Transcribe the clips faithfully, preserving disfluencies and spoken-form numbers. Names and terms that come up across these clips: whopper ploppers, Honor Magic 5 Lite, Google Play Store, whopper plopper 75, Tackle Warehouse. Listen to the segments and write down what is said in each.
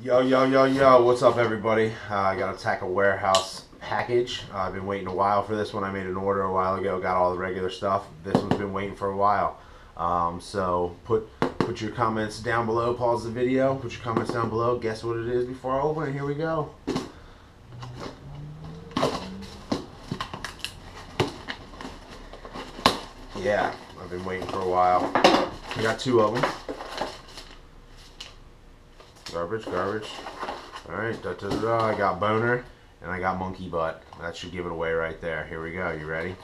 Yo, yo, yo, yo, what's up everybody? Uh, I got a Tackle Warehouse package. Uh, I've been waiting a while for this one. I made an order a while ago, got all the regular stuff. This one's been waiting for a while. Um, so put put your comments down below, pause the video, put your comments down below, guess what it is before I open it. Here we go. Yeah, I've been waiting for a while. I got two of them. Garbage, garbage. Alright, da, da, da, da. I got boner and I got monkey butt. That should give it away right there. Here we go. You ready?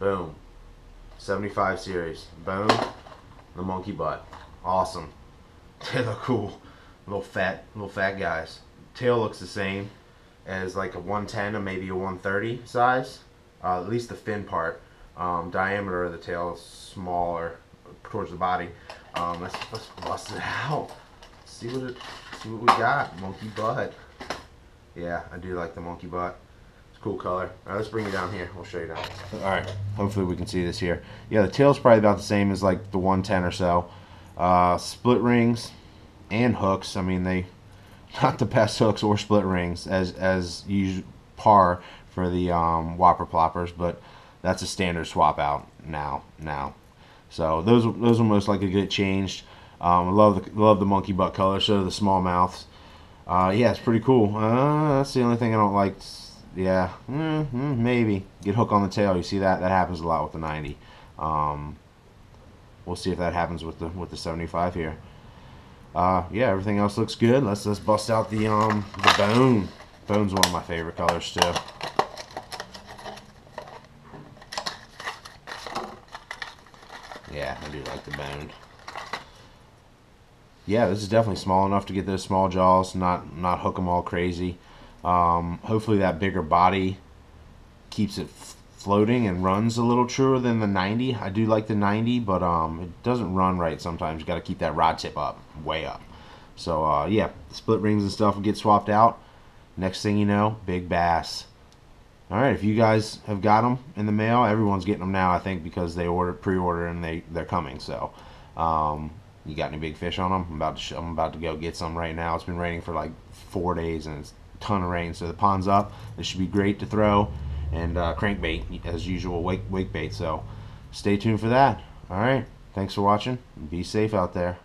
Boom. seventy-five series. Boom. The monkey butt. Awesome. They look cool. Little fat, little fat guys. Tail looks the same as like a one ten or maybe a one thirty size. Uh, at least the fin part. Um, diameter of the tail is smaller towards the body. Um, let's, let's bust it out. See what it, see what we got. Monkey butt. Yeah, I do like the monkey butt. It's a cool color. All right, let's bring it down here. We'll show you down. All right. Hopefully we can see this here. Yeah, the tail's probably about the same as like the one ten or so. Uh, split rings and hooks. I mean, they not the best hooks or split rings as as usual, par for the um, whopper ploppers, but that's a standard swap out now. Now, so those those will most likely get changed. Um, I love the love the monkey butt color. So the small mouths, uh, yeah, it's pretty cool. Uh, that's the only thing I don't like. Yeah, mm-hmm, maybe get hook on the tail. You see that? That happens a lot with the ninety. Um, we'll see if that happens with the with the seventy-five here. Uh, yeah, everything else looks good. Let's let's bust out the um the bone. Bone's one of my favorite colors too. Yeah, I do like the bone. Yeah, this is definitely small enough to get those small jaws, not not hook them all crazy. Um, hopefully that bigger body keeps it f floating and runs a little truer than the ninety. I do like the ninety, but um, it doesn't run right sometimes. You got to keep that rod tip up, way up. So uh, yeah, split rings and stuff will get swapped out. Next thing you know, big bass. All right, if you guys have got them in the mail, everyone's getting them now, I think, because they order pre-order and they they're coming. So. Um, You got any big fish on them? I'm about to sh I'm about to go get some right now. It's been raining for like four days and it's a ton of rain, so the pond's up. This should be great to throw and uh, crankbait as usual, wake wake bait. So stay tuned for that. All right, thanks for watching. Be safe out there.